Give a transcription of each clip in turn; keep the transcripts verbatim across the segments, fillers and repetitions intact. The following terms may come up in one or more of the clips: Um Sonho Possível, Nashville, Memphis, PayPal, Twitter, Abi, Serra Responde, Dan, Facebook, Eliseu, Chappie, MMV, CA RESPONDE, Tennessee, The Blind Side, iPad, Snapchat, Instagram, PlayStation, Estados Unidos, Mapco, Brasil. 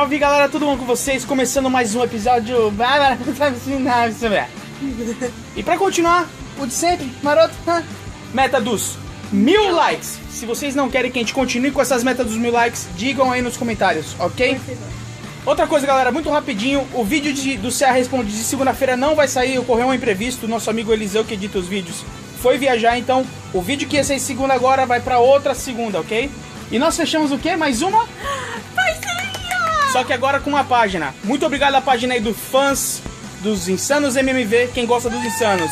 Salve galera, tudo bom com vocês? Começando mais um episódio. E pra continuar, o de sempre, maroto, meta dos mil likes. Se vocês não querem que a gente continue com essas metas dos mil likes, digam aí nos comentários, ok? Outra coisa galera, muito rapidinho, o vídeo de, do C A. Responde de segunda-feira não vai sair, ocorreu um imprevisto, nosso amigo Eliseu que edita os vídeos foi viajar, então o vídeo que ia sair segunda agora vai pra outra segunda, ok? E nós fechamos o quê? Mais uma? Parceria! Só que agora com uma página. Muito obrigado à página aí dos fãs dos insanos M M V. Quem gosta dos insanos,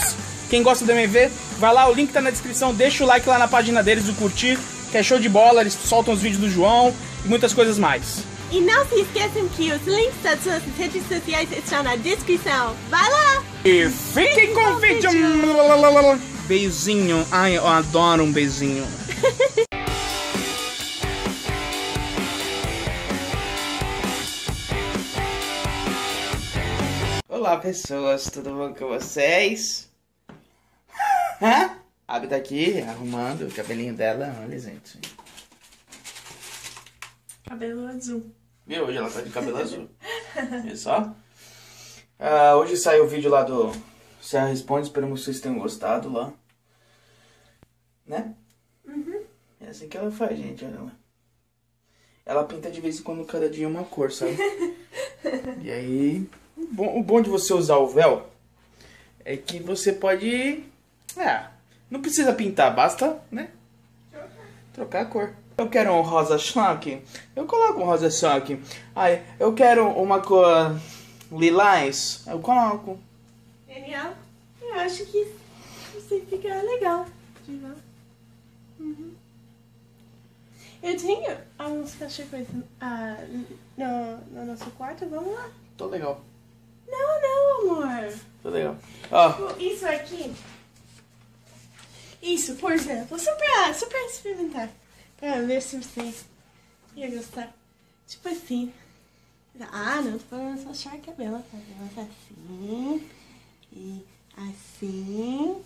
quem gosta do M M V, vai lá, o link tá na descrição. Deixa o like lá na página deles, o curtir, que é show de bola. Eles soltam os vídeos do João e muitas coisas mais. E não se esqueçam que os links das suas redes sociais estão na descrição. Vai lá! E fiquem com o vídeo! Beijinho. Ai, eu adoro um beijinho. Olá pessoas, tudo bom com vocês? Hã? Abi tá aqui arrumando o cabelinho dela, olha gente. Cabelo azul. Viu? Hoje ela tá de cabelo azul. Viu só? Uh, hoje saiu o vídeo lá do Serra Responde, espero que vocês tenham gostado lá. Né? Uhum. É assim que ela faz, gente, olha lá. Ela pinta de vez em quando cada dia uma cor, sabe? E aí... O bom de você usar o véu é que você pode... É, não precisa pintar, basta, né? Trocar a cor. Eu quero um rosa choque, eu coloco um rosa choque. Ai, eu quero uma cor lilás, eu coloco. Genial. Eu acho que você fica legal. Uhum. Eu tenho alguns cachecóis uh, no, no nosso quarto, vamos lá. Tô legal. Não, não, amor. Tô legal. Ó. Tipo, isso aqui. Isso, por exemplo. Só pra, só pra experimentar. Pra ver se você ia gostar. Tipo assim. Ah, não. Tô falando só achar a cabela. Tá vendo? Assim. E assim.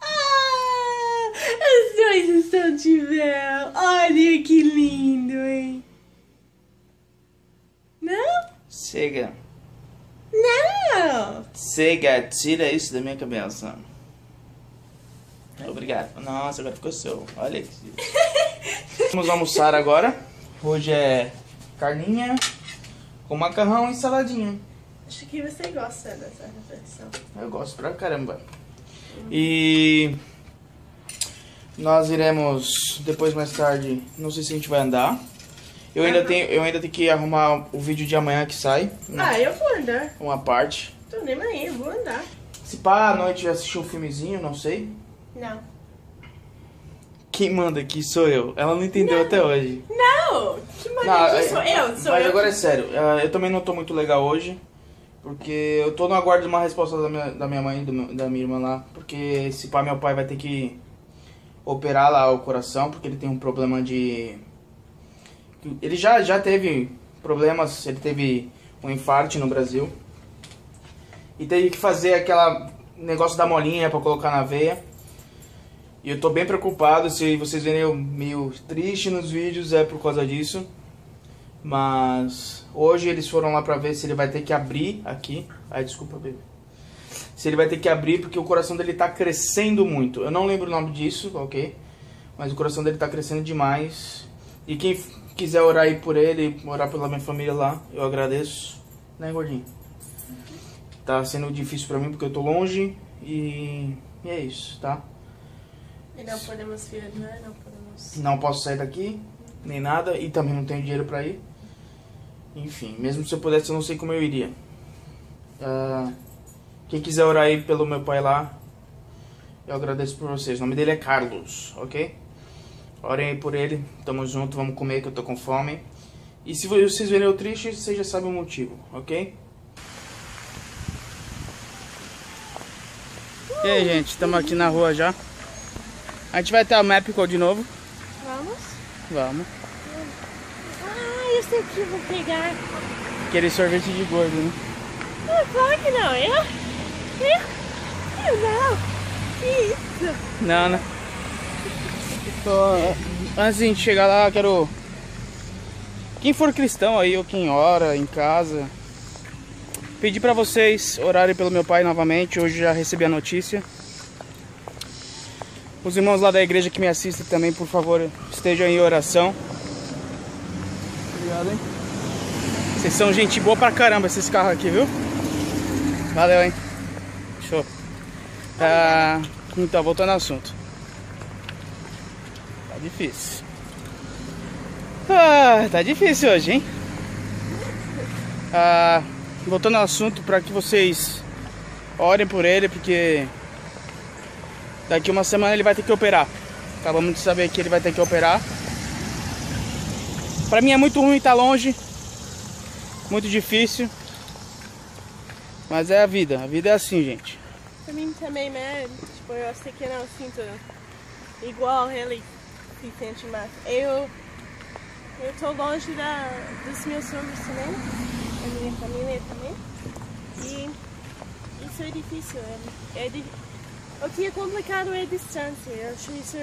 Ah! Os dois estão de véu. Olha que lindo, hein? Não? Chega. Não! Chega, tira isso da minha cabeça. Obrigado. Nossa, agora ficou seu. Olha isso. Vamos almoçar agora. Hoje é carninha com macarrão e saladinha. Acho que você gosta dessa refeição. Eu gosto pra caramba. Hum. E... nós iremos, depois mais tarde, não sei se a gente vai andar. Eu, uhum. ainda, tenho, eu ainda tenho que arrumar o vídeo de amanhã que sai. Uma, ah, eu vou andar. Uma parte. Tô nem aí, eu vou andar. Se pá, à noite assistir um filmezinho, não sei. Não. Quem manda aqui sou eu. Ela não entendeu não. até hoje. Não, quem manda não, aqui sou eu, sou mas eu. Mas agora que... é sério, eu também não tô muito legal hoje. Porque eu tô no aguardo de uma resposta da minha, da minha mãe e da minha irmã lá. Porque se pá, meu pai vai ter que... operar lá o coração, porque ele tem um problema de... Ele já, já teve problemas, ele teve um infarto no Brasil. E teve que fazer aquela negócio da molinha pra colocar na veia. E eu tô bem preocupado, se vocês verem eu meio triste nos vídeos, é por causa disso. Mas hoje eles foram lá pra ver se ele vai ter que abrir aqui. Ai, desculpa, bebê. Se ele vai ter que abrir, porque o coração dele tá crescendo muito. Eu não lembro o nome disso, ok? Mas o coração dele tá crescendo demais. E quem quiser orar aí por ele, orar pela minha família lá, eu agradeço. Né, gordinho? Tá sendo difícil pra mim, porque eu tô longe. E, e é isso, tá? E não podemos viajar, não podemos... Não posso sair daqui, nem nada. E também não tenho dinheiro pra ir. Enfim, mesmo se eu pudesse, eu não sei como eu iria. Ah... Uh... Quem quiser orar aí pelo meu pai lá, eu agradeço por vocês. O nome dele é Carlos, ok? Orem aí por ele, tamo junto, vamos comer que eu tô com fome. E se vocês verem eu triste, vocês já sabem o motivo, ok? Uh, e aí, gente, estamos aqui na rua já. A gente vai até a Mapco de novo. Vamos? Vamos. Ah, eu sei que eu vou pegar. Aquele sorvete de gordo, né? Ah, claro que não, eu... Eu não, que isso? Não, não. Antes de a gente chegar lá, quero... Quem for cristão aí, ou quem ora em casa, pedi pra vocês orarem pelo meu pai novamente. Hoje já recebi a notícia. Os irmãos lá da igreja que me assistem também, por favor, estejam em oração. Obrigado, hein? Vocês são gente boa pra caramba, esses carros aqui, viu? Valeu, hein? Show. Ah, então, voltando ao assunto. Tá difícil. Ah, tá difícil hoje, hein? Ah, voltando ao assunto, pra que vocês orem por ele, porque... daqui uma semana ele vai ter que operar. Acabamos de saber que ele vai ter que operar. Pra mim é muito ruim estar longe, muito difícil, mas é a vida, a vida é assim, gente. Pra mim também, né? Tipo, eu sei que não sinto igual ele se sente, mas eu eu tô longe da, dos meus filhos também, da minha família também, e isso é difícil, é, é difícil. O que é complicado é a distância, eu acho isso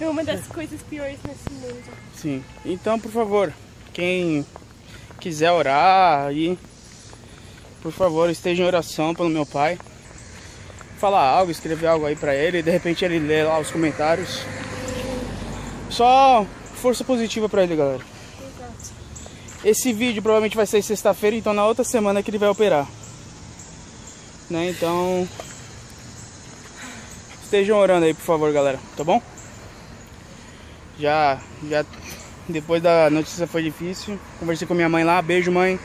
é uma das coisas piores nesse mundo. Sim, então por favor, quem quiser orar aí, por favor, esteja em oração pelo meu pai. Falar algo, escrever algo aí pra ele, de repente ele lê lá os comentários. Só força positiva pra ele, galera. Exato. Esse vídeo provavelmente vai sair sexta-feira, então na outra semana que ele vai operar. Né, então... estejam orando aí, por favor, galera, tá bom? Já, já, depois da notícia foi difícil. Conversei com minha mãe lá, beijo, mãe.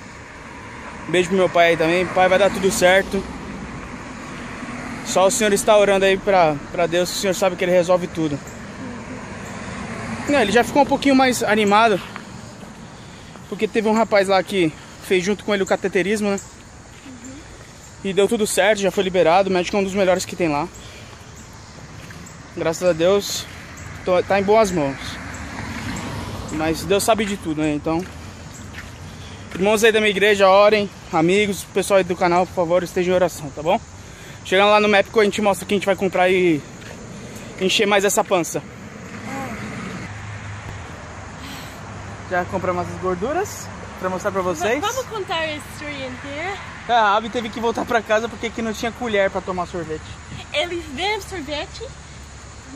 Beijo pro meu pai aí também. Pai, vai dar tudo certo. Só o senhor está orando aí pra, pra Deus, o senhor sabe que ele resolve tudo. Não, ele já ficou um pouquinho mais animado, porque teve um rapaz lá que fez junto com ele o cateterismo, né? E deu tudo certo, já foi liberado. O médico é um dos melhores que tem lá. Graças a Deus, tô, tá em boas mãos. Mas Deus sabe de tudo, né? Então, irmãos aí da minha igreja, orem. Amigos, pessoal aí do canal, por favor, estejam em oração, tá bom? Chegando lá no Mapco, a gente mostra o que a gente vai comprar e encher mais essa pança. Já compramos as gorduras pra mostrar pra vocês. Vamos contar a história inteira? A Abby teve que voltar pra casa porque aqui não tinha colher pra tomar sorvete. Eles vendem sorvete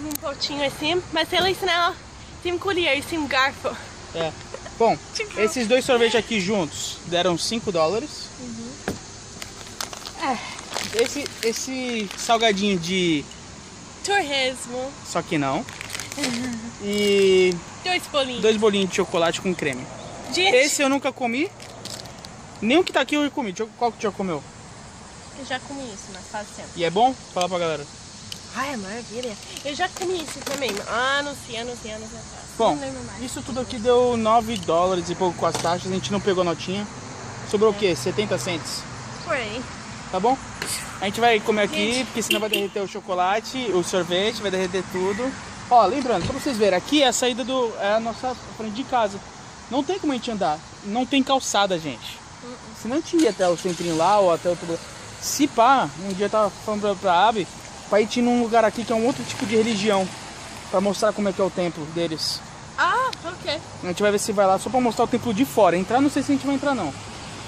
num potinho assim, mas eles não tem colher, tem garfo. É. Bom, esses dois sorvetes aqui juntos deram cinco dólares. Uhum. Ah. Esse, esse salgadinho de... torresmo. Só que não. Uhum. E... Dois bolinhos. Dois bolinhos de chocolate com creme. Gente. Esse eu nunca comi. Nem o que tá aqui eu comi. Qual que já comeu? Eu já comi isso, mas faz tempo. E é bom? Fala pra galera. Ai, maravilha. Eu já comi isso também, anos e anos e anos atrás. Bom, isso tudo aqui deu nove dólares e pouco com as taxas, a gente não pegou notinha. Sobrou é. o quê? setenta cents? Por aí. Tá bom? A gente vai comer aqui, gente, porque senão vai derreter o chocolate, o sorvete, vai derreter tudo. Ó, lembrando, pra vocês verem, aqui é a saída do... é a nossa frente de casa. Não tem como a gente andar, não tem calçada, gente. Uh -uh. Se não a gente ia até o centrinho lá ou até outro... Se pá, um dia eu tava falando pra, pra Abby... pra ir num lugar aqui que é um outro tipo de religião, pra mostrar como é que é o templo deles. Ah, ok. A gente vai ver se vai lá, só pra mostrar o templo de fora. Entrar não sei se a gente vai entrar não.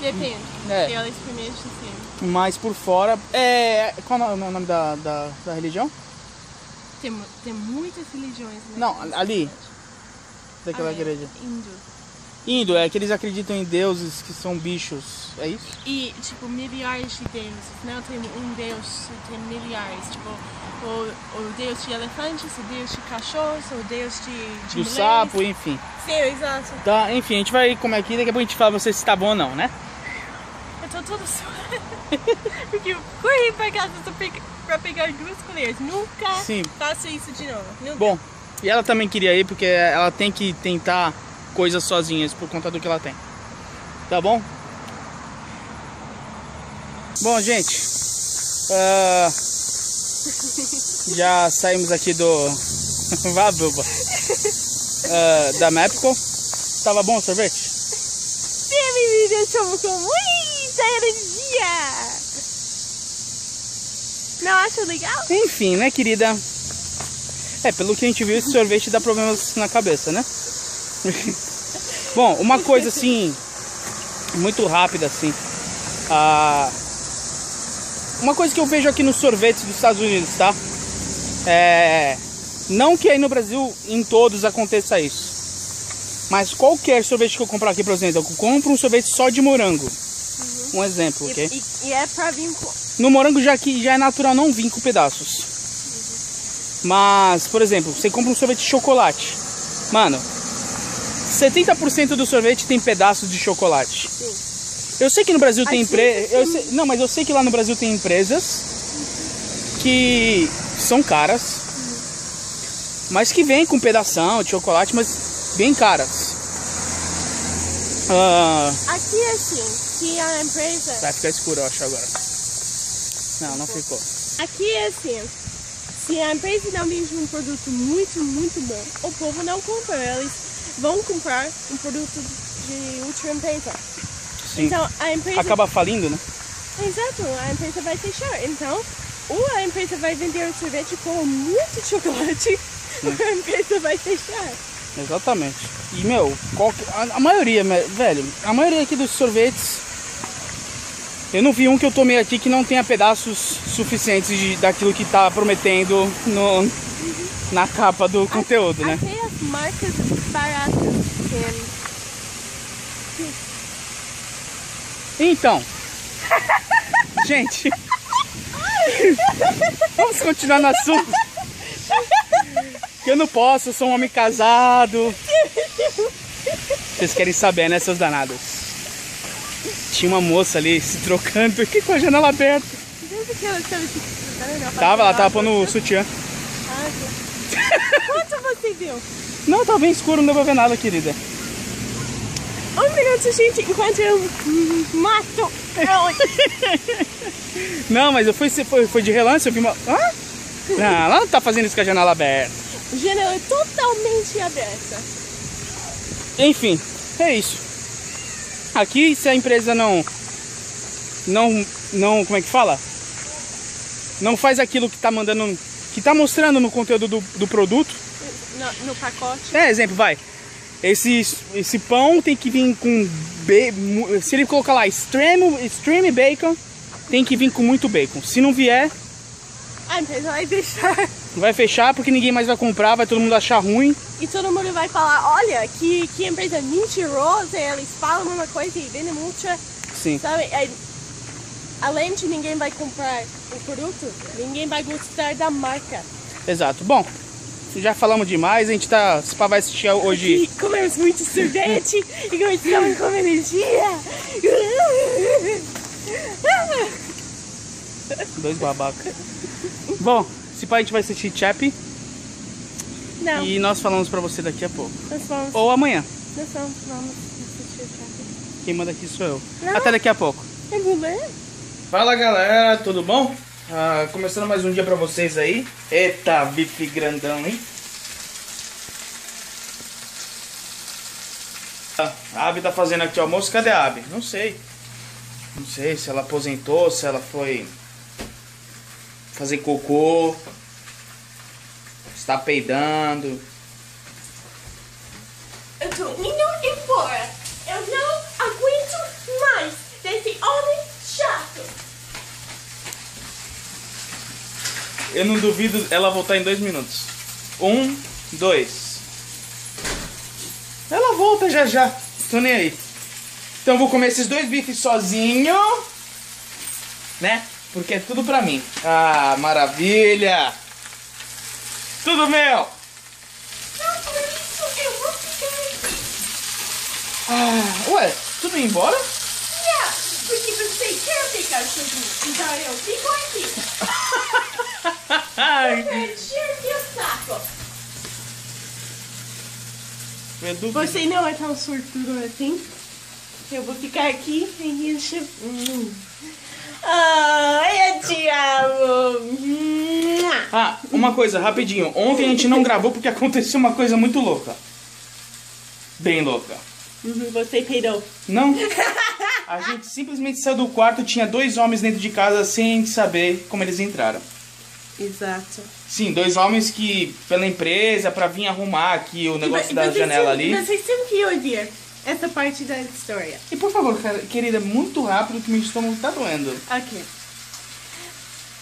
Depende, é. Eles primeiro assim. Mas por fora, é... qual é o nome da, da, da religião? Tem, tem muitas religiões, né? Não, ali daquela ah, igreja é. Hindu. Hindu, é que eles acreditam em deuses que são bichos, é isso? E, tipo, milhares de deuses, não tem um deus, tem milhares, tipo, o, o deus de elefantes, o deus de cachorros, o deus de... de do sapo, enfim. Sim, exato. Tá, enfim, a gente vai comer aqui, daqui a pouco a gente fala pra vocês se tá bom ou não, né? Eu tô toda suada, porque eu corri pra casa pra pegar duas colheres, nunca Sim. faço isso de novo, nunca. Bom, e ela também queria ir, porque ela tem que tentar... coisas sozinhas por conta do que ela tem. Tá bom? Bom, gente, uh, já saímos aqui do Vá, boba. Uh, da Mapco. Tava bom o sorvete? Ele me deixou com muita energia. Não acho legal? Enfim, né, querida? É, pelo que a gente viu, esse sorvete dá problemas na cabeça, né? Bom, uma coisa assim, muito rápida assim. Ah, uma coisa que eu vejo aqui nos sorvetes dos Estados Unidos, tá? É, não que aí no Brasil em todos aconteça isso. Mas qualquer sorvete que eu comprar aqui, por exemplo, eu compro um sorvete só de morango. Uhum. Um exemplo, ok? E, e, e é pra vir com... No morango já, que já é natural não vir com pedaços. Uhum. Mas, por exemplo, você compra um sorvete de chocolate. Mano, setenta por cento do sorvete tem pedaços de chocolate. Sim. Eu sei que no Brasil tem empresas... Sei... Não, mas eu sei que lá no Brasil tem empresas que são caras, uhum, mas que vêm com pedação de chocolate, mas... bem caras. Ah, aqui assim, que a empresa... Vai ficar escuro, eu acho, agora. Não, não ficou. Aqui assim, se a empresa não vende um produto muito, muito bom, o povo não compra. Eles vão comprar um produto de outra empresa. Sim. Então, a empresa... acaba falindo, né? Exato, a empresa vai fechar. Então, ou a empresa vai vender o sorvete com muito chocolate, hum, ou a empresa vai fechar. Exatamente. E, meu, qual que, a, a maioria, velho, a maioria aqui dos sorvetes, eu não vi um que eu tomei aqui que não tenha pedaços suficientes de, daquilo que tá prometendo no, na capa do conteúdo, a, né? Até as marcas baratas. Então, gente, vamos continuar no assunto. Eu não posso, eu sou um homem casado. Vocês querem saber, né, seus danados? Tinha uma moça ali se trocando aqui com a janela aberta. Tava, ela tava pondo o sutiã. Quanto você viu? Não, tá bem escuro, não deu pra ver nada, querida. Um minuto, gente, enquanto eu mato ela. Não, mas eu fui, foi, foi de relance, eu vi uma... Ah? Não, ela não tá fazendo isso com a janela aberta. Janela totalmente aberta. Enfim, é isso. Aqui, se a empresa não, não, não, como é que fala? Não faz aquilo que tá mandando, que tá mostrando no conteúdo do, do produto. No, no pacote. É, exemplo, vai. Esse, esse pão tem que vir com, se ele colocar lá extreme, extreme bacon, tem que vir com muito bacon. Se não vier, a empresa vai deixar. Vai fechar porque ninguém mais vai comprar, vai todo mundo achar ruim. E todo mundo vai falar, olha, que, que empresa mentirosa, eles falam uma coisa e vendem outra. Sim. Sabe? Além de ninguém vai comprar o produto, ninguém vai gostar da marca. Exato. Bom, já falamos demais, a gente tá, se pá, vai assistir hoje... E comemos muito sorvete e começamos com energia. Dois babacas. Bom... Se pá, a gente vai assistir Chappie. Não. E nós falamos pra você daqui a pouco. Nós vamos. Ou amanhã. Nós vamos, vamos assistir Chappie. Quem manda aqui sou eu. Não. Até daqui a pouco. É. Fala, galera, tudo bom? Ah, começando mais um dia pra vocês aí. Eita, bife grandão, hein? A Abby tá fazendo aqui o almoço. Cadê a Abby? Não sei. Não sei se ela aposentou, se ela foi... fazer cocô, está peidando. Eu tô indo embora. Eu não aguento mais desse homem chato. Eu não duvido ela voltar em dois minutos. Um, dois. Ela volta já já. Tô nem aí. Então eu vou comer esses dois bifes sozinho, né? Porque é tudo pra mim. Ah, maravilha! Tudo meu! Não, por isso eu vou ficar aqui. Ah, ué, tudo ia embora? Yeah, porque você quer ficar sozinho, então eu fico aqui. Ai. Pra encher meu saco. Meu, você não é tão sortudo assim. Eu vou ficar aqui e encher... Hum. Ah, eu te amo. Ah, uma coisa, rapidinho. Ontem a gente não gravou porque aconteceu uma coisa muito louca. Bem louca. Você peidou? Não. A gente simplesmente saiu do quarto, tinha dois homens dentro de casa sem saber como eles entraram. Exato. Sim, dois homens que, pela empresa, pra vir arrumar aqui o negócio e, da janela ali. Mas vocês têm que ouvir essa parte da história. E por favor, querida, muito rápido que meu estômago tá doendo. Ok.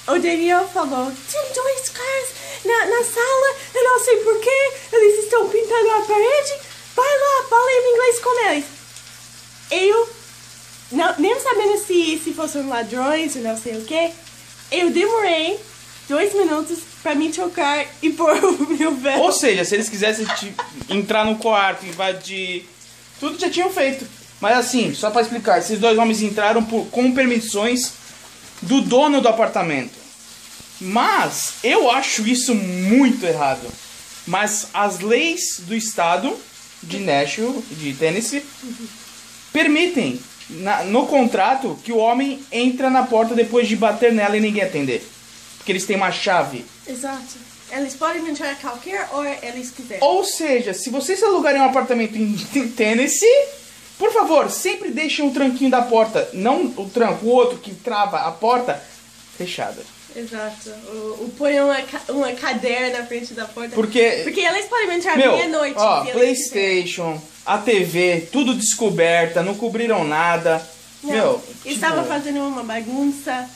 O Daniel falou, tem dois caras na, na sala, eu não sei porquê, eles estão pintando a parede, vai lá, fala em inglês com eles. Eu, não, nem sabendo se, se fossem ladrões ou não sei o que, eu demorei dois minutos pra me trocar e pôr o meu véu. Ou seja, se eles quisessem te entrar no quarto, invadir, tudo já tinham feito. Mas assim, só pra explicar, esses dois homens entraram por, com permissões do dono do apartamento. Mas eu acho isso muito errado. Mas as leis do estado de Nashville, de Tennessee, permitem na, no contrato que o homem entra na porta depois de bater nela e ninguém atender. Porque eles têm uma chave. Exato. Eles podem entrar a qualquer hora eles quiserem. Ou seja, se vocês alugarem um apartamento em Tennessee, por favor, sempre deixem o tranquinho da porta. Não o tranco, o outro que trava a porta fechada. Exato. Ou, ou põe uma, uma cadeira na frente da porta. Porque, Porque eles podem entrar meia-noite. Ó, PlayStation, a T V, tudo descoberta, não cobriram nada. Não, meu, estava tipo... fazendo uma bagunça.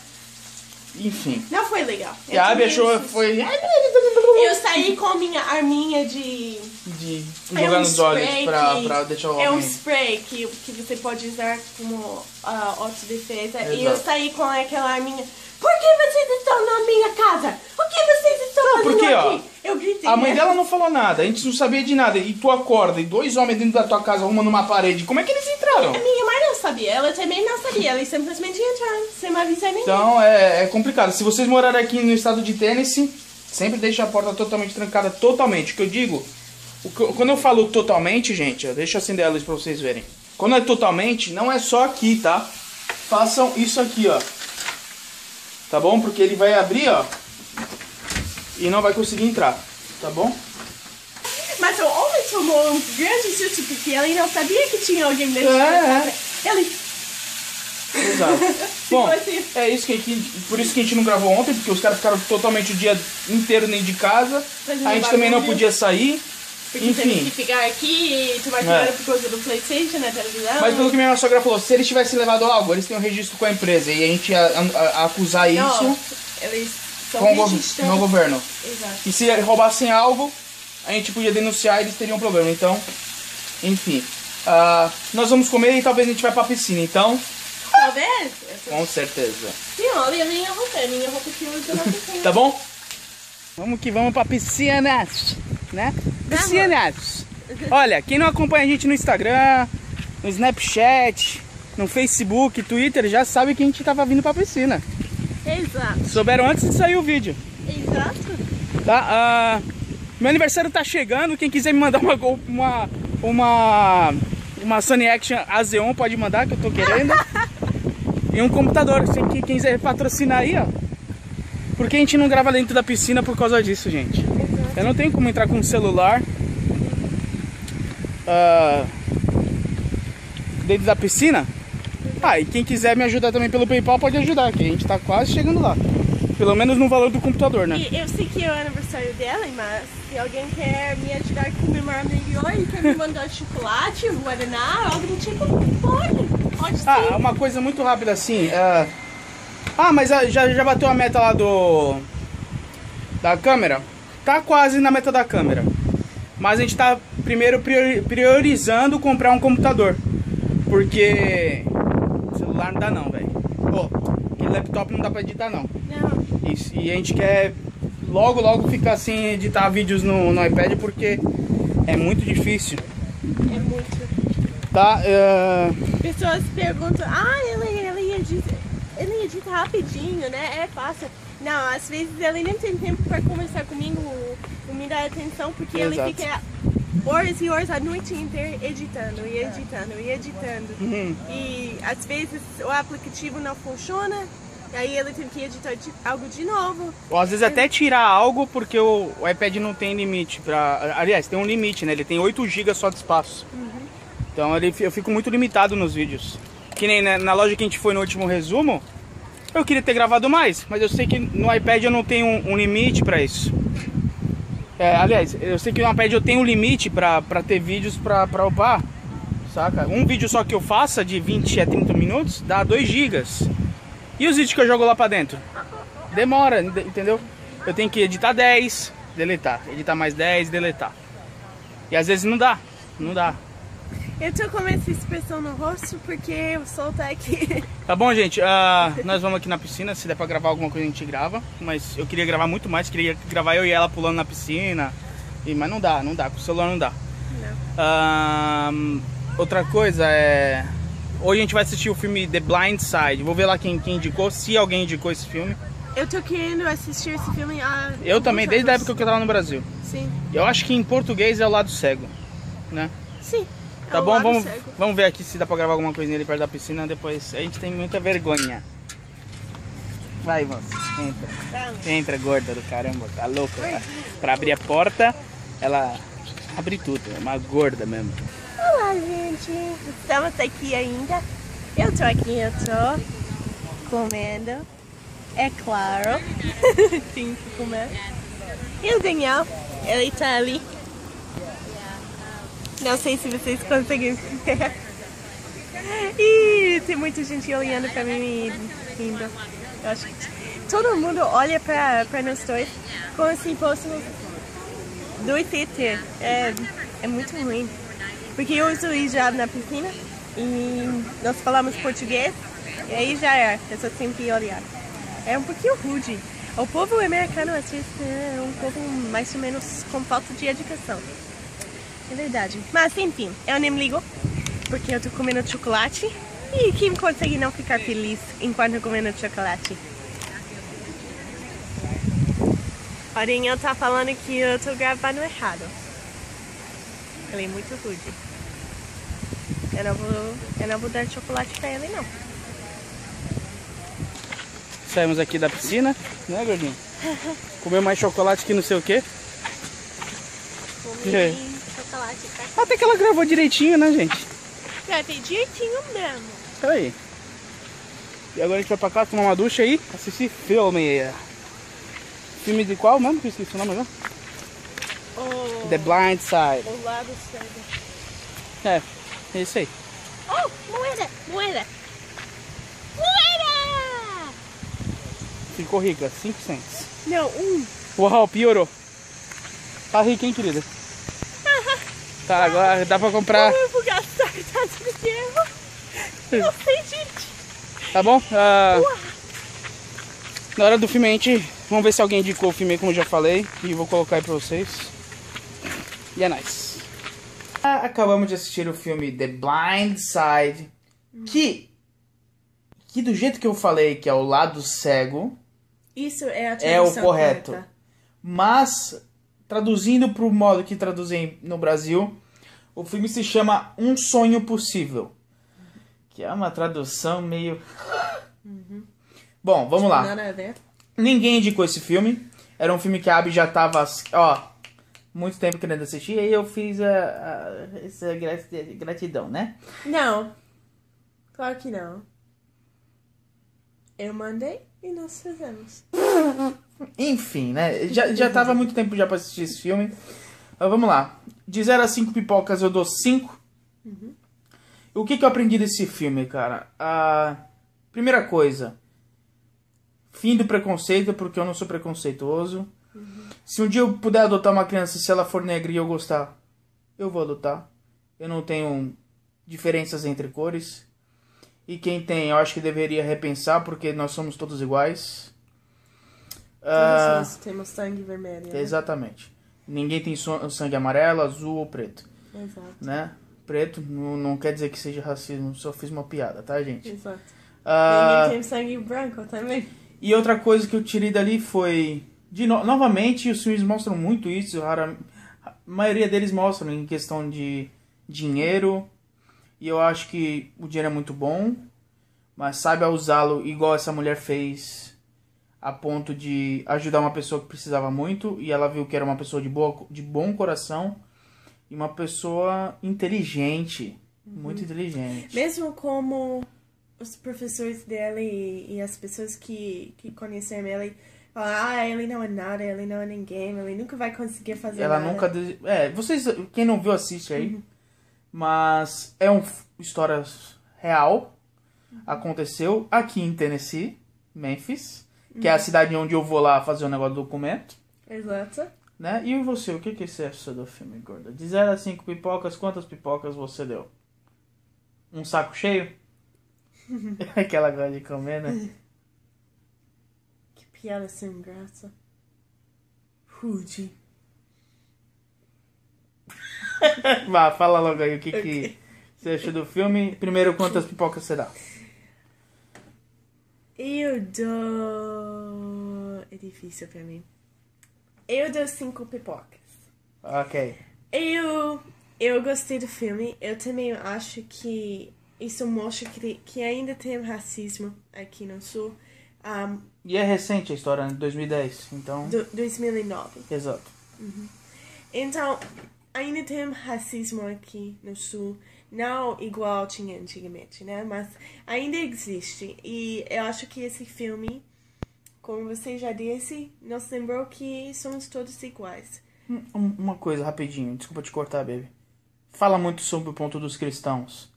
Enfim. Não foi legal. E a Abby achou, foi... Eu saí com a minha arminha de... de jogando é um os olhos pra, que... pra deixar o homem... É um spray que, que você pode usar como uh, autodefesa. Exato. E eu saí com aquela arminha... Por que vocês estão na minha casa? Por que vocês estão não, fazendo porque, aqui? Ó, eu gritei. A mãe dela não falou nada. A gente não sabia de nada. E tu acorda e dois homens dentro da tua casa arrumando uma parede. Como é que eles entraram? A minha mãe não sabia. Ela também não sabia. Eles simplesmente entraram sem avisar ninguém. Então é, é complicado. Se vocês morarem aqui no estado de Tennessee, sempre deixa a porta totalmente trancada. Totalmente. O que eu digo... O que, quando eu falo totalmente, gente... Deixa eu acender a luz pra vocês verem. Quando é totalmente, não é só aqui, tá? Façam isso aqui, ó. Tá bom? Porque ele vai abrir, ó, e não vai conseguir entrar, tá bom? Mas o homem tomou um grande susto porque ele não sabia que tinha alguém dentro da casa. Ele... Exato. Bom, assim. É isso que a gente, por isso que a gente não gravou ontem, porque os caras ficaram totalmente o dia inteiro dentro de casa. A gente também não podia sair. Porque teve que ficar aqui e tomar cuidado é. por causa do PlayStation, né, televisão. Mas pelo que minha sogra falou, se eles tivessem levado algo, eles têm um registro com a empresa e a gente ia a, a, acusar não, isso eles são com o no governo. Exato. E se roubassem algo, a gente podia denunciar e eles teriam um problema. Então, enfim, uh, nós vamos comer e talvez a gente vá pra piscina, então... Talvez? Com certeza. Sim, olha a minha roupa, a minha roupa que eu uso na piscina. Tá bom? Vamos que vamos pra piscina, né? Piscinas. Olha, quem não acompanha a gente no Instagram, no Snapchat, no Facebook, Twitter, já sabe que a gente tava vindo pra piscina. Exato. Souberam antes de sair o vídeo. Exato. Tá, uh, meu aniversário tá chegando, quem quiser me mandar uma uma, uma, uma Sony Action A Z um pode mandar, que eu tô querendo. E um computador, quem quiser patrocinar aí, ó. Porque a gente não grava dentro da piscina por causa disso, gente. Eu não tenho como entrar com o celular uh, dentro da piscina. Ah, e quem quiser me ajudar também pelo PayPal pode ajudar, que a gente tá quase chegando lá. Pelo menos no valor do computador, né? E eu sei que é o aniversário dela, mas se alguém quer me ajudar a comemorar melhor e quer me mandar chocolate, guaraná, algo do tipo, pode. Pode ser. Ah, uma coisa muito rápida assim. Uh, ah, mas já, já bateu a meta lá do... da câmera? Tá quase na meta da câmera, mas a gente tá primeiro priorizando comprar um computador, porque o celular não dá não, velho. Pô, aquele laptop não dá pra editar não. Não. Isso, e a gente quer logo logo ficar sem editar vídeos no, no iPad, porque é muito difícil. É muito. Tá, uh... pessoas perguntam, ah, ele, ele, edita, ele edita rapidinho, né? É fácil. Não, às vezes ele nem tem tempo para conversar comigo ou me dar atenção, porque Exato. ele fica horas e horas a noite inteira editando e editando e editando. Uhum. E às vezes o aplicativo não funciona, aí ele tem que editar de, algo de novo. Ou às vezes ele... até tirar algo, porque o, o iPad não tem limite para... Aliás, tem um limite, né? Ele tem oito gigas só de espaço. Uhum. Então ele, eu fico muito limitado nos vídeos. Que nem na, na loja que a gente foi no último resumo, Eu queria ter gravado mais, mas eu sei que no iPad eu não tenho um, um limite pra isso. É, aliás, eu sei que no iPad eu tenho um limite pra, pra ter vídeos pra, pra upar, saca? Um vídeo só que eu faça de vinte a trinta minutos dá dois gigas. E os vídeos que eu jogo lá pra dentro? Demora, entendeu? Eu tenho que editar dez, deletar, editar mais dez, deletar. E às vezes não dá, não dá. Eu tô com essa expressão no rosto porque eu sol tá aqui. Tá bom, gente, uh, nós vamos aqui na piscina, se der pra gravar alguma coisa a gente grava. Mas eu queria gravar muito mais, queria gravar eu e ela pulando na piscina. E, mas não dá, não dá, com o celular não dá. Não. Uh, outra coisa é... Hoje a gente vai assistir o filme The Blind Side. Vou ver lá quem, quem indicou, se alguém indicou esse filme. Eu tô querendo assistir esse filme há... Eu também, desde a época que eu tava no Brasil. Sim. Eu acho que em português é O Lado Cego, né? Sim. Tá bom, vamos, vamos ver aqui se dá pra gravar alguma coisa nele perto da piscina, depois a gente tem muita vergonha. Vai, moça, entra. Entra, gorda do caramba, tá louca. Tá? Pra abrir a porta, ela abre tudo, é uma gorda mesmo. Olá, gente, estamos aqui ainda. Eu tô aqui, eu tô comendo, é claro. Tem que comer. E o Daniel, ele tá ali. Não sei se vocês conseguem ver. E tem muita gente olhando pra mim e rindo. Eu acho que todo mundo olha pra, pra nós dois como se fossem dois E T. É, é muito ruim. Porque eu uso hijab na piscina e nós falamos português. E aí já é, eu só sempre olhar. É um pouquinho rude. O povo americano às vezes é um povo mais ou menos com falta de educação. É verdade. Mas, enfim, eu nem me ligo, porque eu tô comendo chocolate. E quem consegue não ficar feliz enquanto comendo chocolate? O Daniel tá falando que eu tô gravando errado. Ele é muito rude. Eu não vou, eu não vou dar chocolate pra ele, não. Saímos aqui da piscina, né, gordinho? Comeu mais chocolate que não sei o quê. Comi... Até que ela gravou direitinho, né, gente? Gravei direitinho mesmo. Peraí. E agora a gente vai pra casa tomar uma ducha aí, assistir filme. Filme de qual mesmo? Que eu esqueci o nome agora. Oh, The Blind Side. O Lado Cego. É, é isso aí. Oh, moeda, moeda. Moeda! Ficou rica, cinco cents. Não, um. Uau, piorou. Tá rica, hein, querida? Tá, agora dá pra comprar. Eu vou gastar tanto dinheiro. Não sei, gente. Tá bom? Ah, na hora do filme a gente... Vamos ver se alguém indicou o filme aí, como eu já falei. E vou colocar aí pra vocês. E é nóis. Acabamos de assistir o filme The Blind Side. Que... Que do jeito que eu falei, que é O Lado Cego... Isso é a tradução é o correto. Correta. Mas... Traduzindo para o modo que traduzem no Brasil, o filme se chama Um Sonho Possível. Que é uma tradução meio... Uhum. Bom, vamos lá. Ninguém indicou esse filme. Era um filme que a Abby já estava, ó, muito tempo querendo assistir. E aí eu fiz a, a, essa gratidão, né? Não. Claro que não. Eu mandei e nós fizemos. Enfim, né? Já, já tava há muito tempo já pra assistir esse filme. Mas vamos lá. De zero a cinco pipocas eu dou cinco. Uhum. O que que eu aprendi desse filme, cara? Ah, primeira coisa. Fim do preconceito, porque eu não sou preconceituoso. Uhum. Se um dia eu puder adotar uma criança, se ela for negra e eu gostar, eu vou adotar. Eu não tenho diferenças entre cores. E quem tem, eu acho que deveria repensar, porque nós somos todos iguais. Uh, nós temos sangue vermelho. Exatamente. Né? Ninguém tem sangue amarelo, azul ou preto. Exato. Né? Preto não, não quer dizer que seja racismo, só fiz uma piada, tá, gente? Exato. Uh, Ninguém tem sangue branco também. E outra coisa que eu tirei dali foi... De no... Novamente, os filmes mostram muito isso. Rara... A maioria deles mostram em questão de dinheiro. E eu acho que o dinheiro é muito bom, mas saiba usá-lo igual essa mulher fez... A ponto de ajudar uma pessoa que precisava muito. E ela viu que era uma pessoa de, boa, de bom coração. E uma pessoa inteligente. Uhum. Muito inteligente. Mesmo como os professores dela e, e as pessoas que, que conheceram ela falaram, ah, ela não é nada, ela não é ninguém, ela nunca vai conseguir fazer ela nada. Ela nunca... É, vocês... Quem não viu, assiste aí. Uhum. Mas é uma história real. Uhum. Aconteceu aqui em Tennessee, Memphis, uhum. que é a cidade onde eu vou lá fazer o um negócio do documento. Exato. Né? E você, o que, que você achou do filme, gorda? De zero a cinco pipocas, quantas pipocas você deu? Um saco cheio? Aquela gosta de comer, né? Que piada sem graça. Rude. Vá, fala logo aí o que, okay. que você achou do filme. Primeiro, quantas pipocas você dá? Eu dou... É difícil pra mim. Eu dou cinco pipocas. Ok. Eu, eu gostei do filme. Eu também acho que isso mostra que, que ainda tem racismo aqui no Sul. Um, e é recente a história, de dois mil e dez, então... Do, dois mil e nove. Exato. Uhum. Então, ainda tem racismo aqui no Sul. Não igual tinha antigamente, né? Mas ainda existe. E eu acho que esse filme... Como você já disse, nos lembrou que somos todos iguais. Uma coisa, rapidinho. Desculpa te cortar, baby. Fala muito sobre o ponto dos cristãos.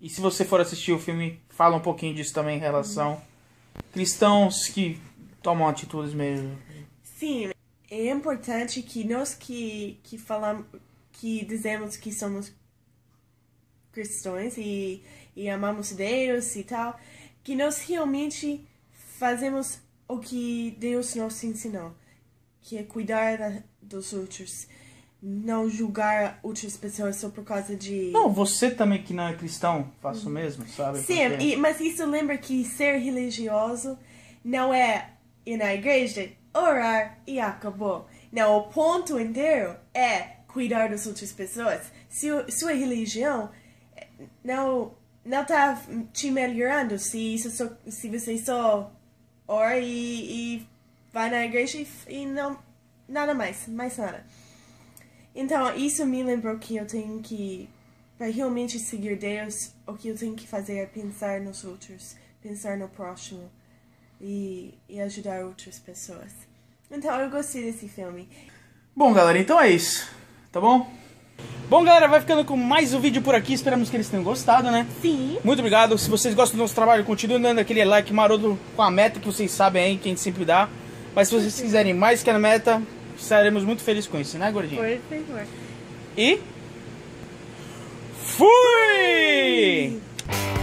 E se você for assistir o filme, fala um pouquinho disso também em relação... Uhum. Cristãos que tomam atitudes mesmo. Sim. É importante que nós que, que falamos... Que dizemos que somos cristãos e, e amamos Deus e tal. Que nós realmente fazemos... o que Deus nos ensinou, que é cuidar da, dos outros, não julgar outras pessoas só por causa de... Não, você também que não é cristão, faça o mesmo, sabe? Sim, porque... e, mas isso lembra que ser religioso não é ir na igreja, orar e acabou. Não, o ponto inteiro é cuidar das outras pessoas. Se sua religião não não tá te melhorando, se, isso só, se você só... Or, e, e vai na igreja e, e não, nada mais, mais nada. Então, isso me lembrou que eu tenho que, para realmente seguir Deus, o que eu tenho que fazer é pensar nos outros, pensar no próximo e, e ajudar outras pessoas. Então, eu gostei desse filme. Bom, galera, então é isso, tá bom? Bom, galera, vai ficando com mais um vídeo por aqui. Esperamos que eles tenham gostado, né? Sim. Muito obrigado. Se vocês gostam do nosso trabalho, continuem dando aquele like maroto com a meta que vocês sabem aí, que a gente sempre dá. Mas se vocês Sim. quiserem mais que a meta, estaremos muito felizes com isso, né, gordinha? Por favor. E... Fui! Fui!